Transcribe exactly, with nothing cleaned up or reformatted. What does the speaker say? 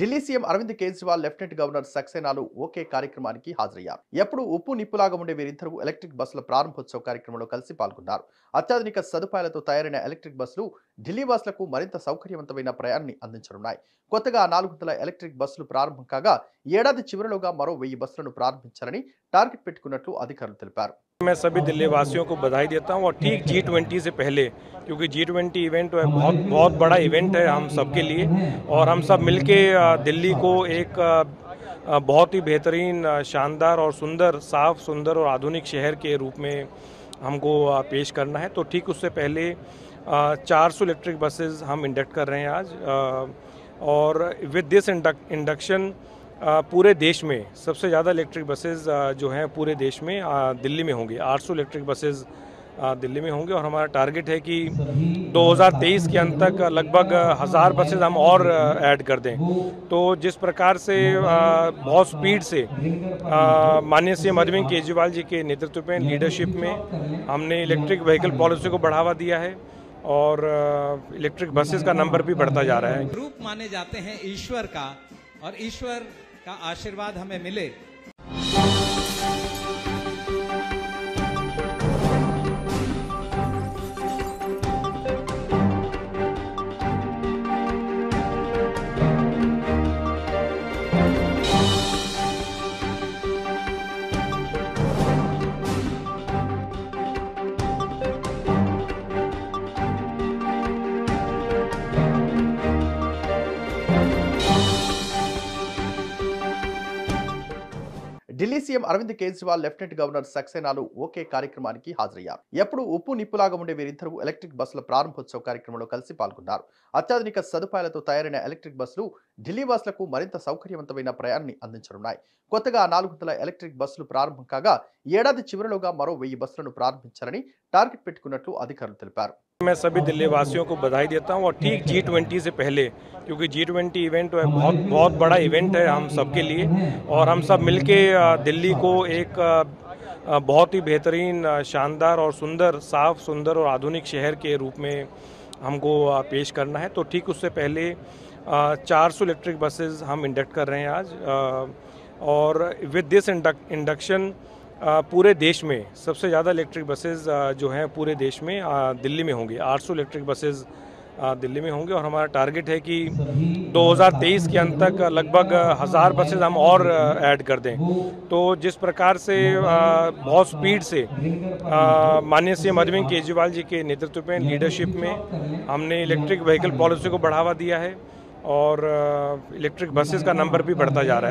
Delhi CM Arvind Kejriwal lieutenant governor సక్సేనాలు ఒకే కార్యక్రమానికి హాజరయ్యారు. ఎప్పుడు ఉప్పు నిప్పులాగా ఉండే వీరిద్దరూ ఎలక్ట్రిక్ బస్సుల ప్రారంభోత్సవ కార్యక్రమంలో కలిసి పాల్గొన్నారు. అత్యాధునిక సదుపాయాలతో తయారైన ఎలక్ట్రిక్ బస్సులు ఢిల్లీ బస్సులకు మరింత సౌకర్యవంతమైన ప్రయాణాన్ని అందించనున్నాయి. కొత్తగా నాలుగు వందల ఎలక్ట్రిక్ బస్సులు ప్రారంభం కాగా ఏడాది చివరిలోగా మరో వెయ్యి బస్సులను ప్రారంభించాలని టార్గెట్ పెట్టుకున్నట్లు అధికారులు తెలిపారు. मैं सभी दिल्ली वासियों को बधाई देता हूं और ठीक जी ट्वेंटी से पहले, क्योंकि जी ट्वेंटी इवेंट बहुत बहुत बड़ा इवेंट है हम सबके लिए और हम सब मिलके दिल्ली को एक बहुत ही बेहतरीन, शानदार और सुंदर, साफ सुंदर और आधुनिक शहर के रूप में हमको पेश करना है. तो ठीक उससे पहले चार सौ इलेक्ट्रिक बसेस हम इंडक्ट कर रहे हैं आज और विद दिस इंडक्शन पूरे देश में सबसे ज़्यादा इलेक्ट्रिक बसेस जो हैं पूरे देश में दिल्ली में होंगे. आठ सौ इलेक्ट्रिक बसेस दिल्ली में होंगे और हमारा टारगेट है कि दो हज़ार तेईस के अंत तक लगभग हज़ार बसेस हम और ऐड कर दें. तो जिस प्रकार से बहुत स्पीड से माननीय सीएम अरविंद केजरीवाल जी के नेतृत्व में, लीडरशिप में हमने इलेक्ट्रिक व्हीकल पॉलिसी को बढ़ावा दिया है और इलेक्ट्रिक बसेस का नंबर भी बढ़ता जा रहा है. ग्रुप माने जाते हैं ईश्वर का और ईश्वर का आशीर्वाद हमें मिले. Delhi CM Arvind Kejriwal lieutenant governor సక్సేనాలు ఒకే కార్యక్రమానికి హాజరయ్యారు. ఎప్పుడు ఉప్పు నిప్పులాగా ఉండే వీరిద్దరూ ఎలక్ట్రిక్ బస్సుల ప్రారంభోత్సవ కార్యక్రమంలో కలిసి పాల్గొన్నారు. అత్యాధునిక సదుపాయాలతో తయారైన ఎలక్ట్రిక్ బస్సులు ఢిల్లీ బస్సులకు మరింత సౌకర్యవంతమైన ప్రయాణాన్ని అందించనున్నాయి. కొత్తగా నాలుగు వందల ఎలక్ట్రిక్ బస్సులు ప్రారంభం కాగా ఏడాది చివరిలోగా మరో వెయ్యి బస్సులను ప్రారంభించాలని టార్గెట్ పెట్టుకున్నట్లు అధికారులు తెలిపారు. मैं सभी दिल्ली वासियों को बधाई देता हूं और ठीक जी ट्वेंटी से पहले, क्योंकि जी ट्वेंटी इवेंट बहुत बहुत बड़ा इवेंट है हम सबके लिए और हम सब मिलके दिल्ली को एक बहुत ही बेहतरीन, शानदार और सुंदर, साफ सुंदर और आधुनिक शहर के रूप में हमको पेश करना है. तो ठीक उससे पहले चार सौ इलेक्ट्रिक बसेस हम इंडक्ट कर रहे हैं आज और विद दिस इंडक्शन पूरे देश में सबसे ज़्यादा इलेक्ट्रिक बसेस जो हैं पूरे देश में दिल्ली में होंगे. आठ सौ इलेक्ट्रिक बसेस दिल्ली में होंगे और हमारा टारगेट है कि दो हज़ार तेईस के अंत तक लगभग हज़ार बसेस हम और ऐड कर दें. तो जिस प्रकार से बहुत स्पीड से माननीय सीएम अरविंद केजरीवाल जी के नेतृत्व में, लीडरशिप में हमने इलेक्ट्रिक व्हीकल पॉलिसी को बढ़ावा दिया है और इलेक्ट्रिक बसेस का नंबर भी बढ़ता जा रहा है.